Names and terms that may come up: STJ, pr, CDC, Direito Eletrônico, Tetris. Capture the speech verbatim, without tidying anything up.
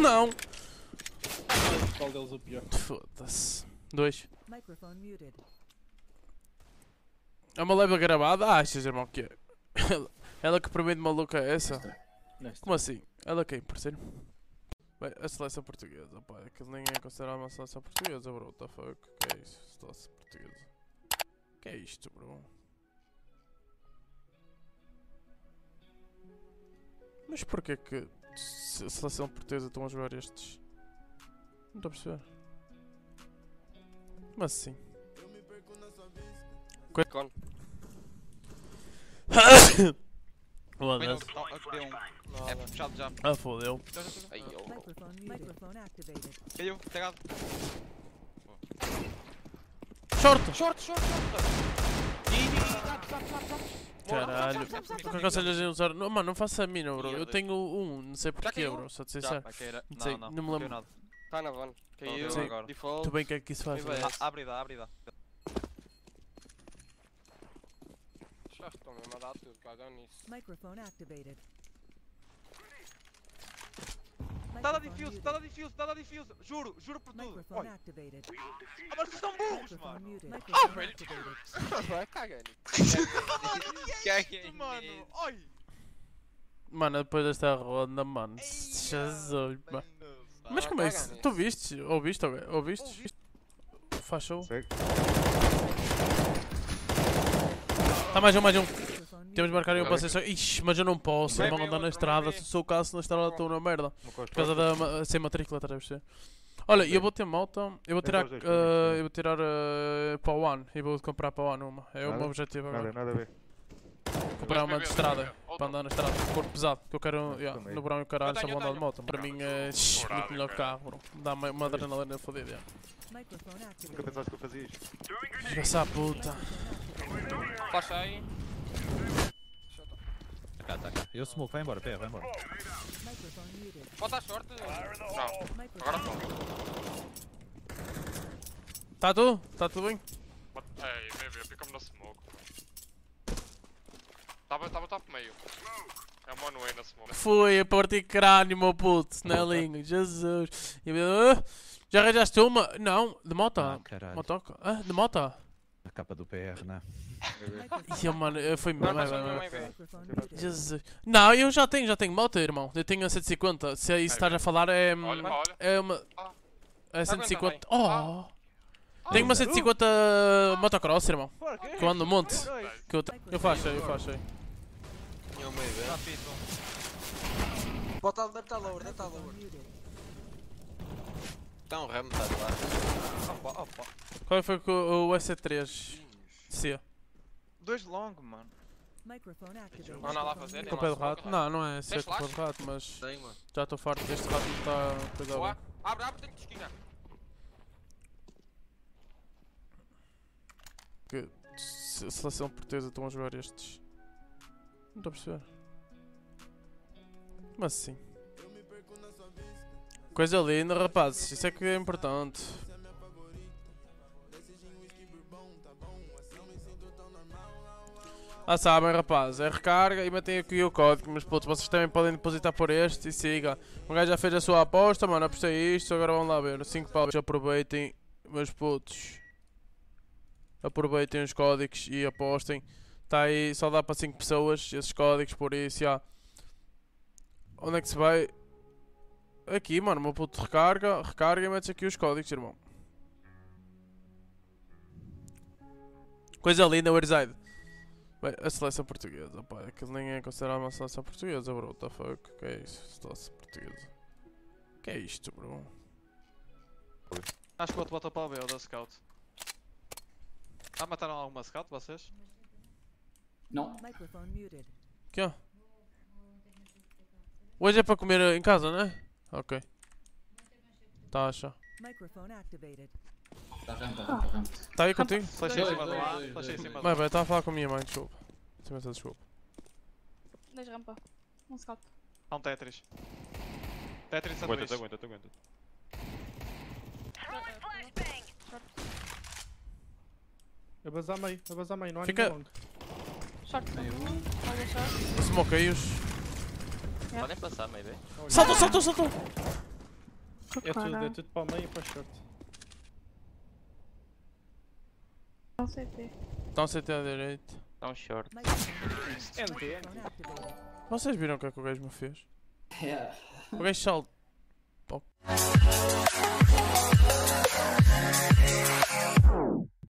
Não! Qual deles é o pior? Foda-se. Dois. É uma leva gravada? Ah, achas, irmão, que é? Ela, ela que promete maluca é essa? Nesta. Nesta. Como assim? Ela quem, parceiro? Bem, a seleção portuguesa, pá. Aquilo nem é considerado uma seleção portuguesa, bro. What the fuck? Que é isso? Seleção portuguesa. Que é isto, bro? Mas porquê que a seleção portuguesa estão a jogar estes? Não estou a perceber. Como assim? Coitado. É puxado já. Ah, fodeu. Ai, oh. Caiu, pegado. Short! Short, short, short! Caralho, por que aconselhas a usar? Não, mano, não faça a mina, bro. Eu tenho um, não sei porquê, bro. Só de ser sério. Não sei, não me lembro. Tá na van. Caiu agora. Tudo bem, que é que isso faz? Abre dá, abre dá. Estão mesmo a dar tudo, cagam nisso. Tá a dar defuse, tá a dar defuse, tá a dar defuse. Juro, juro por tudo. Olha. Ah, mas vocês estão burros, mano. Ah, velho. Vai cagar. Que é isto, mano? Olha. Mano, depois desta ronda, mano. Jesus, mano. Mas como é isso? Tu viste? Ouviste? Ouviste? Faz show. Tá mais um, mais um. Temos de marcar aí um passeio só. Ixi, mas eu não posso, vão andar na estrada. Se sou o caso, na estrada estou na merda. Por causa da sem matrícula, estás a ver? Olha, eu vou ter malta, eu vou tirar uh, eu vou tirar uh, para o One e vou comprar para o One uma. É o meu objetivo agora. Nada a ver. Comprar uma de estrada, para andar na estrada, um corpo pesado. Que eu quero, yeah, no verão e o caralho, só vou andar de moto. Para mim é muito melhor carro, dá uma adrenalina fodida. Nunca pensaste que eu fazia isto? Desgraçar a puta. Faixa aí. Tá, tá, tá. Eu smoke, vai embora, pé, vai embora. Bota a short. Não, agora não. Tá tudo? Tá tudo bem? Ei, baby, pica-me na smoke. Tava, tava top meio. É uma one way na smoke. Fui, a partir crânio, meu puto, snelinho, Jesus. Já arranjaste uma? Não, de moto. Ah, motoca? Ah, de moto. A capa do P R, né? Eu, mano, foi mesmo. Jesus. Não, eu já tenho, já tenho moto, irmão. Eu tenho a cento e cinquenta. Se aí estás a falar é. Olha, olha. É uma. É cento e cinquenta. Oh! Tenho uma cento e cinquenta motocross, irmão. Que eu ando um monte. Que eu, eu faço aí, eu faço aí. Bota deve estar lower, deve estar lower. Está um ramo, está lá. Opa, opa. Qual foi o, o S três? C. Dois longo, mano. Não há lá fazer, com o pé do rato? Não, não é C com o pé do rato, mas. Tem, já estou farto deste rato que está cuidado. Abre, abre, tem que esquinar. Que seleção portuguesa estão a jogar estes? Não estou a perceber. Como assim? Coisa linda, rapazes, isso é que é importante. Ah, sabem, rapazes, é recarga e mantém aqui o código, mas putos, vocês também podem depositar por este e siga. O gajo já fez a sua aposta, mano, apostei isto, agora vão lá ver. cinco paus, aproveitem, meus putos. Aproveitem os códigos e apostem. Está aí, só dá para cinco pessoas esses códigos, por isso, já. Onde é que se vai? Aqui, mano, meu puto, recarga, recarga e metes aqui os códigos, irmão. Coisa linda, Wareside. Bem, a seleção portuguesa, pá, aquilo nem é considerado uma seleção portuguesa, bro. What the fuck? Que é isso? Seleção portuguesa. Que é isto, bro? Acho que o outro bota para o B, o da scout. Ah, mataram alguma scout, vocês? Não. Que ó? Hoje é para comer em casa, não é? Ok. Tá, acha. Tá, tá, tá aí contigo? Flashei em cima do ar, flashei em cima do ar. Mãe, estava a falar com a minha mãe, desculpa. Desculpa, desculpa. Dois rampa, um scout. Há um Tetris. Tetris de sanduíche. Aguenta, aguenta, aguenta. Eu vazar meio, eu vazar meio, não há ninguém longo. Short, olha short. Smokei-os. Podem passar meio bem. Saltou, saltou, saltou! É tudo, é tudo para o meio e para o short. Estão C T. Estão C T à direita. Estão short. N T, não? Vocês viram o que é que o gajo me fez? Yeah. O gajo salta.